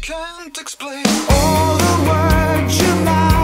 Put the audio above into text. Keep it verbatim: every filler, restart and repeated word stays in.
Can't explain all the words you like.